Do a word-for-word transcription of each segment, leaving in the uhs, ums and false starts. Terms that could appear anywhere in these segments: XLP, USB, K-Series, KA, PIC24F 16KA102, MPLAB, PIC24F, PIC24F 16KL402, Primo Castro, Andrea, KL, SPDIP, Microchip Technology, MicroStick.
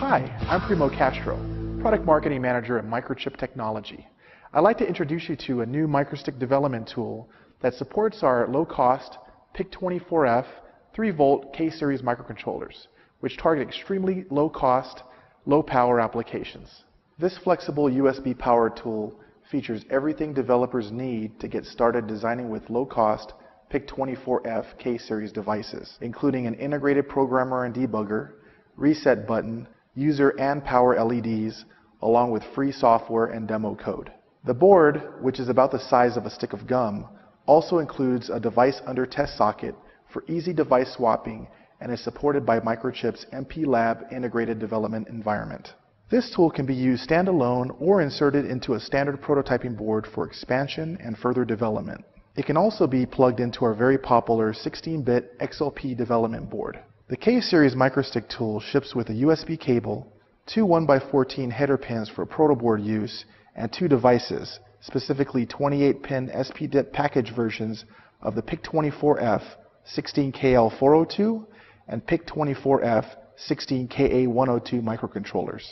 Hi, I'm Primo Castro, Product Marketing Manager at Microchip Technology. I'd like to introduce you to a new MicroStick development tool that supports our low-cost P I C twenty-four F three volt K series microcontrollers, which target extremely low-cost, low-power applications. This flexible U S B power tool features everything developers need to get started designing with low-cost P I C twenty-four F K series devices, including an integrated programmer and debugger, reset button, user and power L E Ds, along with free software and demo code. The board, which is about the size of a stick of gum, also includes a device under test socket for easy device swapping and is supported by Microchip's M P lab integrated development environment. This tool can be used standalone or inserted into a standard prototyping board for expansion and further development. It can also be plugged into our very popular sixteen bit X L P development board. The K series MicroStick tool ships with a U S B cable, two one by fourteen header pins for protoboard use, and two devices, specifically twenty-eight pin S P D I P package versions of the P I C twenty-four F sixteen K L four oh two and P I C twenty-four F sixteen K A one oh two microcontrollers.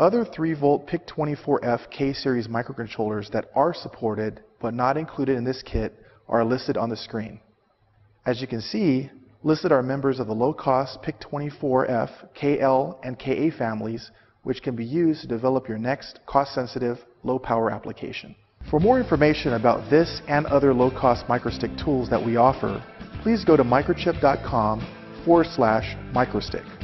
Other three volt P I C twenty-four F K series microcontrollers that are supported but not included in this kit are listed on the screen. As you can see, listed are members of the low-cost P I C twenty-four F, K L, and K A families, which can be used to develop your next cost-sensitive, low-power application. For more information about this and other low-cost MicroStick tools that we offer, please go to microchip dot com forward slash MicroStick.